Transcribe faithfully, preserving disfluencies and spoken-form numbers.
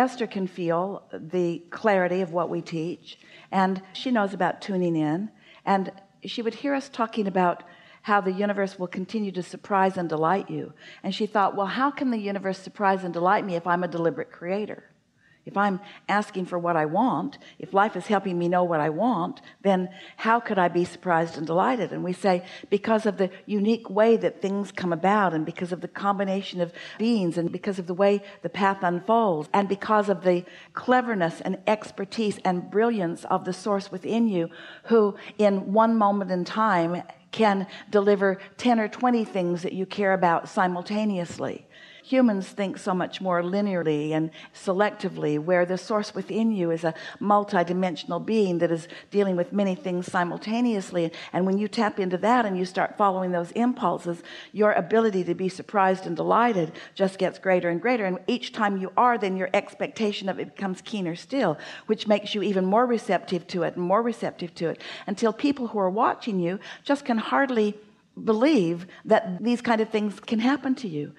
Esther can feel the clarity of what we teach, and she knows about tuning in, and she would hear us talking about how the universe will continue to surprise and delight you. And she thought, well, how can the universe surprise and delight me if I'm a deliberate creator? If I'm asking for what I want, if life is helping me know what I want, then how could I be surprised and delighted? And we say, because of the unique way that things come about, and because of the combination of beings, and because of the way the path unfolds, and because of the cleverness and expertise and brilliance of the source within you, who in one moment in time can deliver ten or twenty things that you care about simultaneously. Humans think so much more linearly and selectively, where the source within you is a multidimensional being that is dealing with many things simultaneously. And when you tap into that and you start following those impulses, your ability to be surprised and delighted just gets greater and greater. And each time you are, then your expectation of it becomes keener still, which makes you even more receptive to it and more receptive to it, until people who are watching you just can hardly believe that these kind of things can happen to you.